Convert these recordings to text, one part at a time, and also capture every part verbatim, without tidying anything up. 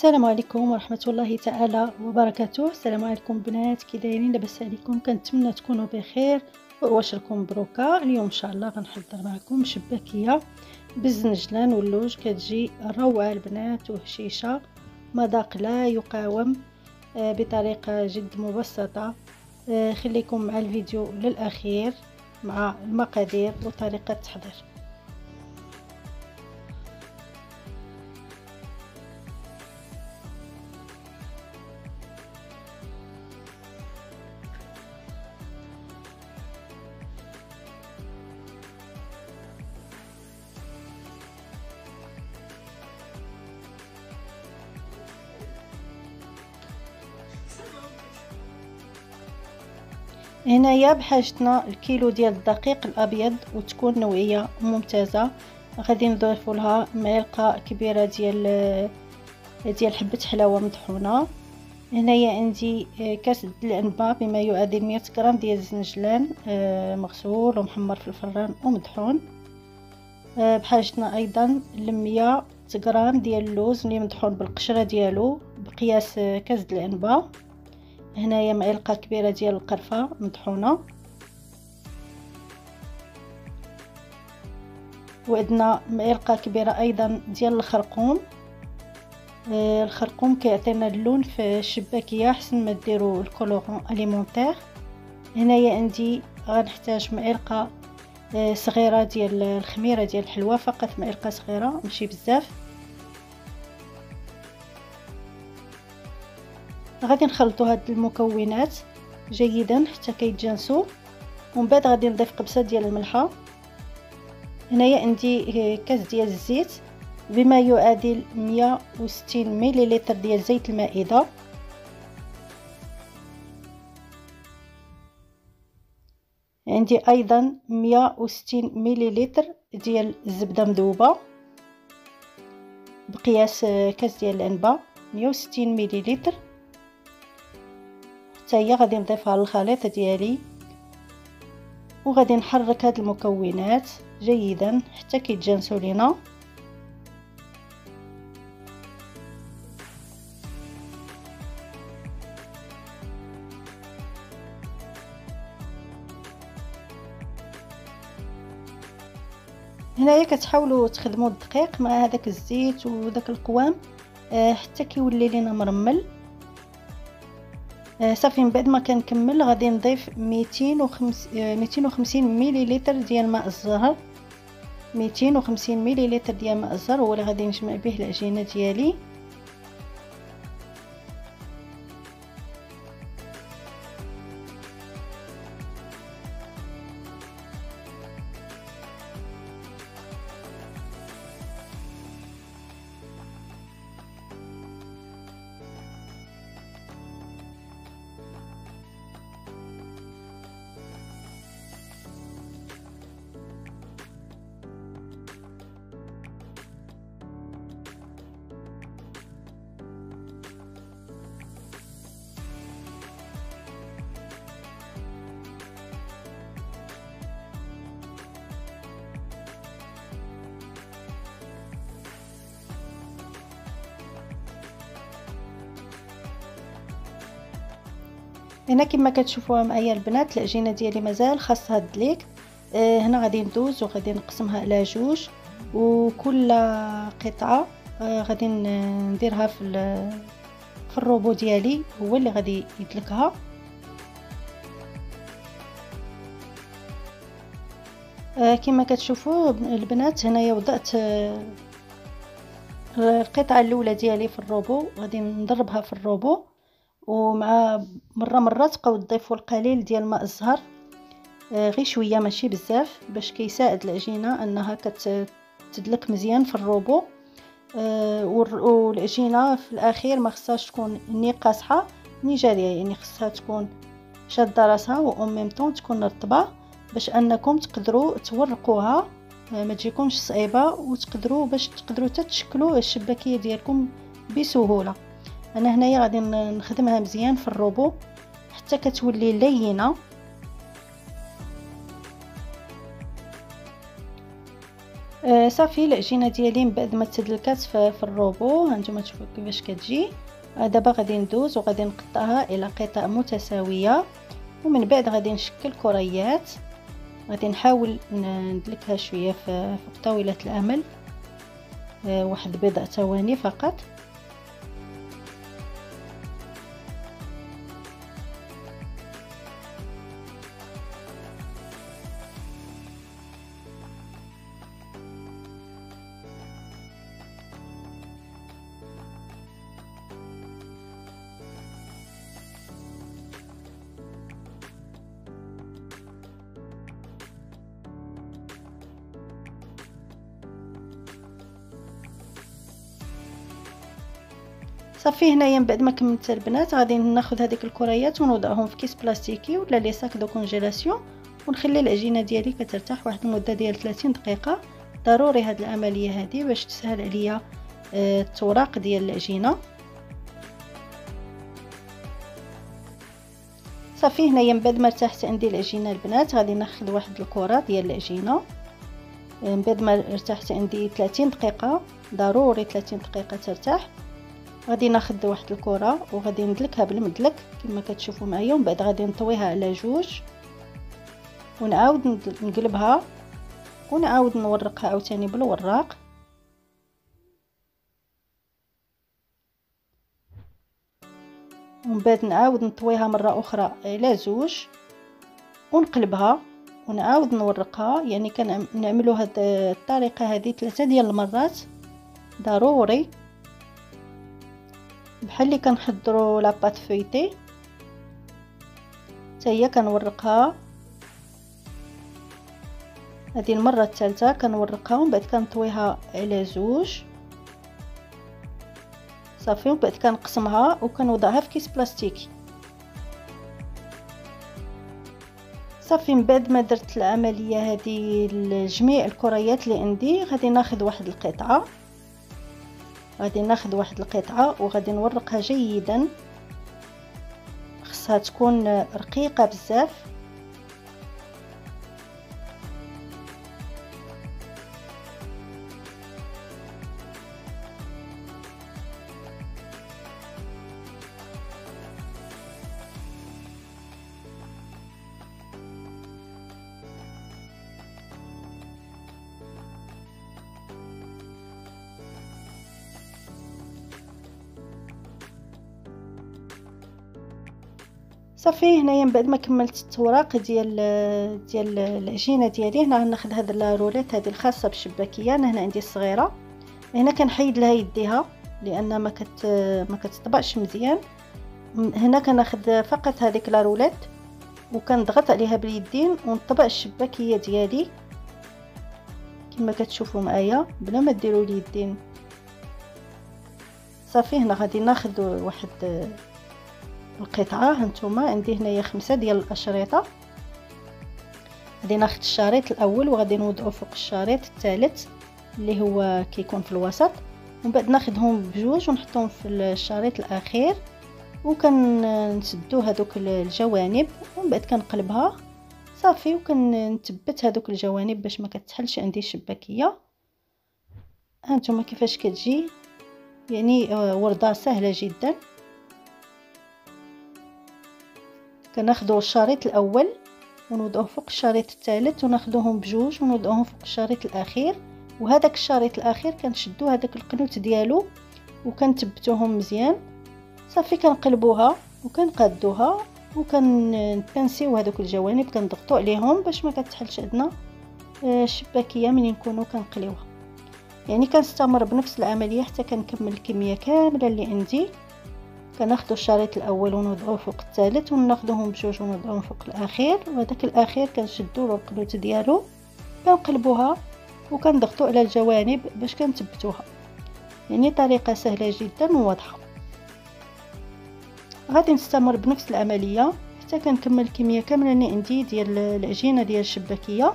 السلام عليكم ورحمه الله تعالى وبركاته. السلام عليكم بنات، كي دايرين؟ لاباس عليكم؟ كنتمنى تكونوا بخير واشركم مبروكه. اليوم ان شاء الله غنحضر معكم شباكيه بالزنجلان واللوج، كتجي روعه البنات وهشيشه، مذاق لا يقاوم بطريقه جد مبسطه. خليكم مع الفيديو للاخير مع المقادير وطريقه التحضير. هنايا بحاجتنا الكيلو ديال الدقيق الابيض وتكون نوعيه ممتازه. غادي نضيفوا لها معلقه كبيره ديال ديال حبه حلاوه مطحونه. هنايا عندي كاس العنبه بما يعادل مية غرام ديال الزنجلان مغسول ومحمر في الفران ومطحون. بحاجتنا ايضا ل مية غرام ديال اللوز اللي مطحون بالقشره ديالو بقياس كاس العنبه. هنايا معلقه كبيره ديال القرفه مطحونه، وعندنا معلقه كبيره ايضا ديال الخرقوم. آه الخرقوم كيعطينا اللون في الشباكيه احسن ما ديروا الكولورون اليمونتير. هنايا عندي غنحتاج معلقه آه صغيره ديال الخميره ديال الحلوه، فقط معلقه صغيره ماشي بزاف. غادي نخلطوا هاد المكونات جيدا حتى كيتجانسوا، ومن بعد غادي نضيف قبصه ديال الملحه. هنايا عندي كاس ديال الزيت بما يعادل مية وستين مليلتر ديال زيت المائده. عندي ايضا مية وستين مليلتر ديال الزبده مذوبه بقياس كاس ديال العنبه، مية وستين مليلتر. هي غادي نضيفها للخليط ديالي وغادي نحرك هاد المكونات جيدا حتى كيتجانسوا لينا. هنايا كتحاولوا تخدموا الدقيق مع هذاك الزيت وداك القوام حتى كيولي لينا مرمل. صافي من بعد ما كنكمل غادي نضيف ميتين وخمسين مليلتر ديال ماء الزهر. ميتين وخمسين مليلتر ديال ماء الزهر هو اللي غادي نجمع به العجينه ديالي. هنا كما كتشوفوها معايا البنات العجينه ديالي مازال خاصها الدليك. اه هنا غادي ندوز وغادي نقسمها على جوج، وكل قطعه اه غادي نديرها في في الروبو ديالي هو اللي غادي يدلكها. اه كما كتشوفوا البنات هنايا وضعت اه القطعه الاولى ديالي في الروبو، غادي نضربها في الروبو ومع مره مره تبقاو تضيفوا القليل ديال ماء الزهر آه غير شويه ماشي بزاف باش كيساعد العجينه انها كتدلك مزيان في الروبو. آه والعجينه في الاخير ما خصهاش تكون ني قاصحه ني جاريه، يعني خصها تكون شاده راسها وان ميم طون تكون رطبه باش انكم تقدروا تورقوها آه ما تجيكمش صعيبه، وتقدروا باش تقدروا تتشكلوا الشباكيه ديالكم بسهوله. انا هنايا غادي نخدمها مزيان في الروبو حتى كتولي لينه. آه صافي العجينه ديالي من بعد ما تسدلكات في الروبو، هانتوما تشوفوا كيفاش كتجي. آه دابا غادي ندوز وغادي نقطعها الى قطع متساويه، ومن بعد غادي نشكل كريات. غادي نحاول ندلكها شويه في فوق طاوله العمل، آه واحد بضع ثواني فقط. صافي هنايا من بعد ما كملت البنات غادي ناخذ هذيك الكريات ونوضعهم في كيس بلاستيكي ولا لي ساك دو كونجيلاسيون، ونخلي العجينه ديالي كترتاح واحد المده ديال ثلاثين دقيقه. ضروري هاد العمليه هذه باش تسهل عليا التوراق ديال العجينه. صافي هنايا من بعد ما ارتاحت عندي العجينه البنات غادي ناخذ واحد الكره ديال العجينه. من بعد ما ارتاحت عندي ثلاثين دقيقه، ضروري ثلاثين دقيقه ترتاح. غادي ناخذ واحد الكره وغادي ندلكها بالمدلك كما كتشوفوا معايا، ومن بعد غادي نطويها على جوج ونعاود نقلبها ونعاود نورقها عاوتاني بالوراق. ومن بعد نعاود نطويها مره اخرى على زوج ونقلبها ونعاود نورقها. يعني كنعملوا هذه الطريقه هذه ثلاثه ديال المرات، ضروري بحال اللي كنحضروا لاباط فويتي حتى هي كنورقها. هذه المره الثالثه كنورقها ومن بعد كنطويها على زوج. صافي ومن بعد كنقسمها وكنوضعها في كيس بلاستيكي. صافي من بعد ما درت العمليه هذه لجميع الكريات اللي عندي غادي ناخذ واحد القطعه غادي ناخذ واحد القطعه وغادي نورقها جيدا، خصها تكون رقيقه بزاف. صافي هنايا من بعد ما كملت التوراق ديال ديال العجينه ديالي، هنا غناخذ هاد الرولات هذه الخاصه بالشباكيه. انا هنا عندي الصغيره، هنا كنحيد لها يديها لان ما كت ما كتطبقش مزيان. هنا كناخذ فقط هذيك الرولات وكنضغط عليها باليدين ونطبق الشباكيه ديالي كما كتشوفوا معايا بلا ما ديروا اليدين. صافي هنا غادي ناخذ واحد القطعه، هانتوما عندي هنايا خمسه ديال الاشرطه. غادي ناخذ الشريط الاول وغادي نوضعو فوق الشريط الثالث اللي هو كيكون في الوسط، ومن بعد ناخذهم بجوج ونحطهم في الشريط الاخير وكنسدو هذوك الجوانب ومن بعد كنقلبها. صافي وكنثبت هذوك الجوانب باش ما كتحلش عندي الشباكيه. هانتوما كيفاش كتجي، يعني ورده سهله جدا. كناخذوا الشريط الاول ونوضعوه فوق الشريط الثالث وناخذوهم بجوج ونوضعوهم فوق الشريط الاخير، وهذاك الشريط الاخير كنشدو هذاك القنوت ديالو وكنثبتوهم مزيان. صافي كنقلبوها وكنقادوها وكنبنسيو هذوك الجوانب، كنضغطوا عليهم باش ما كتحلش عندنا الشباكيه ملي نكونوا كنقليوها. يعني كنستمر بنفس العمليه حتى كنكمل الكميه كامله اللي عندي. كناخذوا الشريط الاول ونوضعوه فوق الثالث وناخذوهم بجوج ونوضعوهم فوق الاخير، وهذاك الاخير كنشدوا له القنوت ديالو، كنقلبوها وكنضغطوا على الجوانب باش كنثبتوها. يعني طريقه سهله جدا وواضحه. غادي نستمر بنفس العمليه حتى كنكمل الكميه كامله اللي عندي ديال العجينه ديال الشباكيه.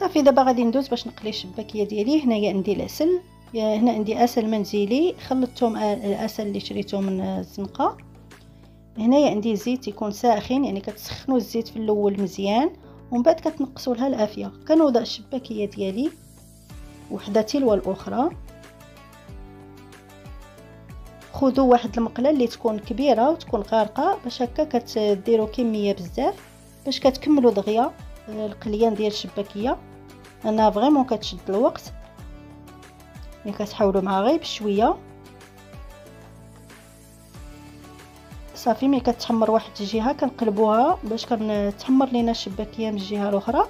صافي دابا غادي ندوز باش نقلي الشباكيه ديالي. هنايا عندي العسل هنا عندي عسل منزلي خلطتهم العسل اللي شريته من الزنقه. هنايا عندي زيت يكون ساخن، يعني كتسخنوا الزيت في الاول مزيان ومن بعد كتنقصوا لها العافيه. كنوضع الشباكيه ديالي وحده تلو الاخرى. خذوا واحد المقله اللي تكون كبيره وتكون غارقه باش هكا كتديروا كميه بزاف باش كتكملوا دغيا القليان ديال الشباكيه. انا فريمون كتشد الوقت، يعني كتحاولوا مع غير بشويه. صافي ملي كتحمر واحد الجهه كنقلبوها باش كنتحمر لينا الشباكيه من الجهه الاخرى.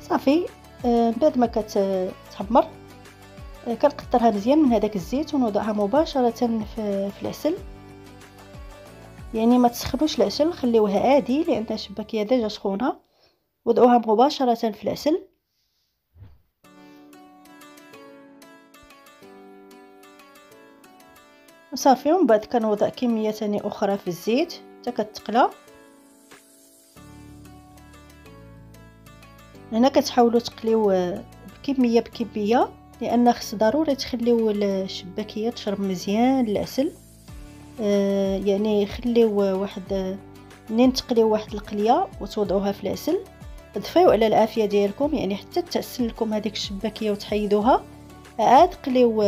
صافي آه بعد ما كتحمر آه كنقطرها مزيان من هذاك الزيت ونوضعها مباشره في, في العسل، يعني ما تسخنوش العسل، خليوها عادي لان الشباكيه ديجا سخونه، وضعوها مباشره في العسل. صافي ومن بعد كنوضع كميه ثانيه اخرى في الزيت حتى كتقلى. هنا كتحاولوا تقليو بكميه بكميه لان خص ضروري تخليو الشباكيه تشرب مزيان العسل. آه يعني خليو واحد منين تقليو واحد القليه وتوضعوها في العسل، ضفيو على العافيه ديالكم يعني حتى تعسل لكم هذيك الشباكيه وتحيدوها. عاد قليو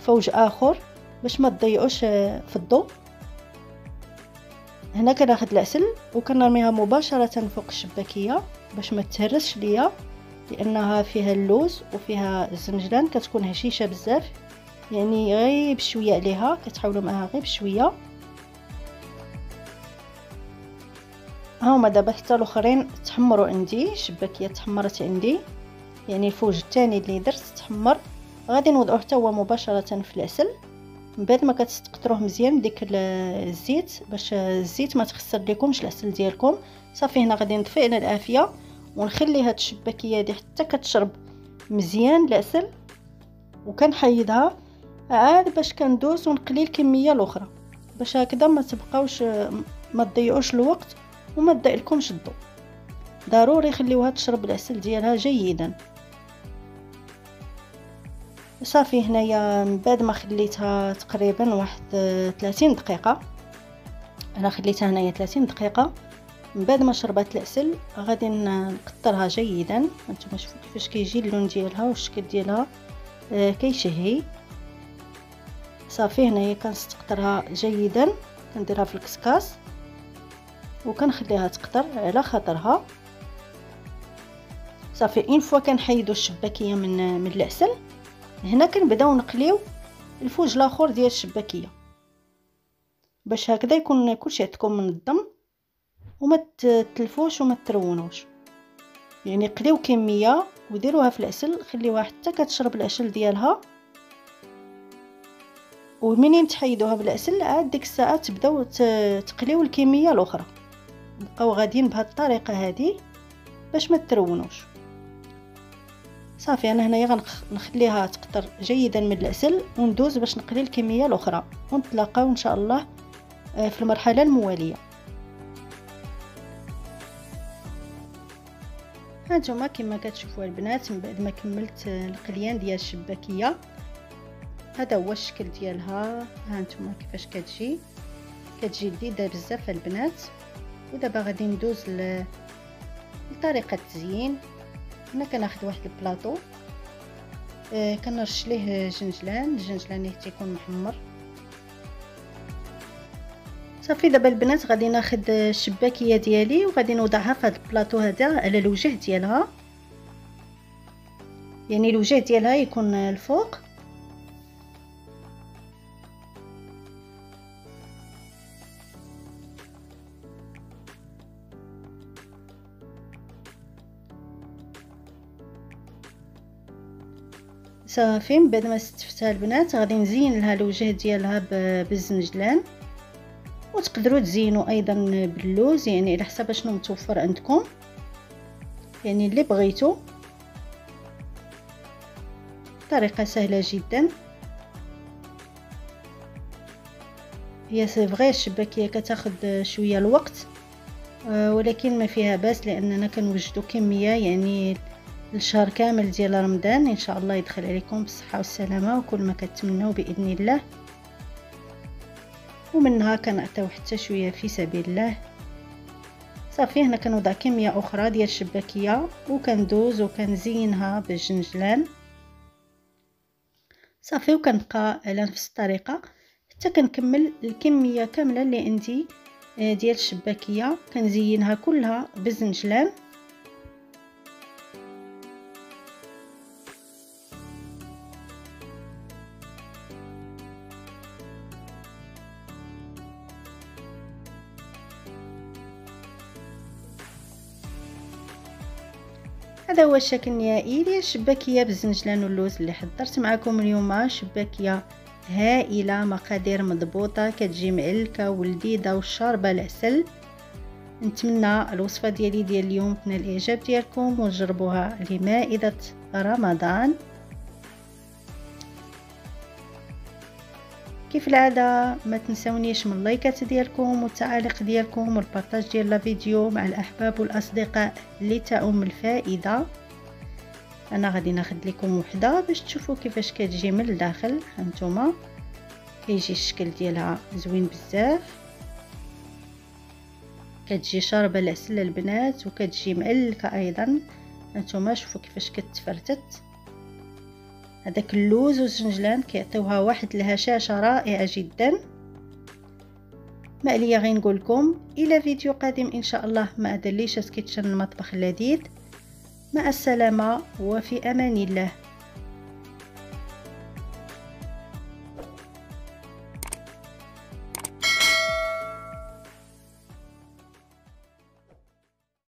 فوج اخر باش ما تضيعوش في الضوء. هنا كناخذ العسل وكنرميها مباشره فوق الشباكيه باش ما تهرسش ليا، لانها فيها اللوز وفيها الزنجلان كتكون هشيشه بزاف، يعني غير بشويه عليها كتحاولوا معها غير بشويه. ها هما دابا حتى الاخرين تحمروا عندي، الشباكيه تحمرت عندي، يعني الفوج الثاني اللي درت تحمر. غادي نوضعوه حتى هو مباشره في العسل من بعد ما كتستقطروه مزيان ديك الزيت باش الزيت ما تخسر لكمش العسل ديالكم. صافي هنا غادي نطفي على العافيه ونخلي هاد الشباكيه هادي حتى كتشرب مزيان العسل وكنحيدها. عاد باش كندوز ونقلي الكميه الاخرى باش هكذا ما تبقاوش ما تضيعوش الوقت وما تضيع لكمش الضوء. ضروري خليوها تشرب العسل ديالها جيدا. صافي هنايا من بعد ما خليتها تقريبا واحد ثلاثين دقيقه، انا خليتها هنايا ثلاثين دقيقه. من بعد ما شربت العسل غادي نقطرها جيدا. نتوما شوفوا كيفاش كيجي اللون ديالها والشكل ديالها آه كيشهي. صافي هنايا كنستقطرها جيدا، كنديرها في الكسكاس وكنخليها تقطر على خاطرها. صافي اون فوا كنحيدوا الشباكيه من من العسل، هنا كنبداو نقليو الفوج الاخر ديال الشباكيه باش هكذا يكون كلشي عندكم منظم وما تتلفوش وما ترونوش. يعني قليو كميه وديروها في العسل، خليوها حتى كتشرب العسل ديالها، ومنين تحيدوها بالعسل عاد ديك الساعه تبداو تقليو الكميه الاخرى. بقاو غاديين بهذه الطريقه هذه باش ما ترونوش. صافي انا هنايا غنخليها تقطر جيدا من العسل وندوز باش نقلي الكميه الاخرى، ونتلاقاو ان شاء الله في المرحله المواليه. ها نتوما كما كتشوفوا البنات من بعد ما كملت القليان ديال الشباكيه، هذا هو الشكل ديالها. ها نتوما كيفاش كتجي، كتجي لذيذه بزاف البنات. ودابا غادي ندوز لطريقه التزيين. هنا كناخذ واحد البلاطو آه كنرش ليه جنجلان، الجنجلان اللي تيكون محمر. صافي دابا البنات غادي ناخذ الشباكيه ديالي وغادي نوضعها في هذا البلاطو هذا على الوجه ديالها، يعني الوجه ديالها يكون الفوق. صافي من بعد ما استفتها البنات غادي نزين لها الوجه ديالها بالزنجلان، وتقدروا تزينوا ايضا باللوز، يعني على حسب شنو متوفر عندكم، يعني اللي بغيتو. طريقه سهله جدا. هي سي فغي الشباكيه كتاخذ شويه الوقت ولكن ما فيها باس لاننا كنوجدوا كميه يعني الشهر كامل ديال رمضان ان شاء الله يدخل عليكم بالصحه والسلامه وكل ما كتمنوا باذن الله. ومنها كنعطيو حتى شويه في سبيل الله. صافي هنا كنوضع كميه اخرى ديال الشباكيه وكندوز وكنزينها بالجنجلان. صافي وكنبقى على نفس الطريقه حتى كنكمل الكميه كامله اللي عندي ديال الشباكيه، كنزينها كلها بالزنجلان. هذا هو الشكل النهائي ديال الشباكيه بالزنجلان واللوز اللي حضرت معكم اليوم. شباكيه هائله، مقادير مضبوطه، كتجي معلكه ولذيذه وشاربه العسل. نتمنى الوصفه ديالي ديال اليوم تنال الاعجاب ديالكم وتجربوها لمائده رمضان. كيف العاده ما تنسونيش من اللايكات ديالكم والتعاليق ديالكم والبارطاج ديال الفيديو مع الاحباب والاصدقاء لتعم الفائده. انا غادي ناخذ لكم وحده باش تشوفوا كيفاش كتجي من الداخل. هانتوما كيجي الشكل ديالها زوين بزاف، كتجي شاربه العسل البنات وكتجي معلكه ايضا. هانتوما شوفوا كيفاش كتفرتت. هذاك اللوز والزنجلان كيعطيوها واحد الهشاشه رائعه جدا. ما عليا غير نقول لكم الى فيديو قادم ان شاء الله مع دليشاس كيتشن المطبخ اللذيذ. مع السلامه وفي امان الله.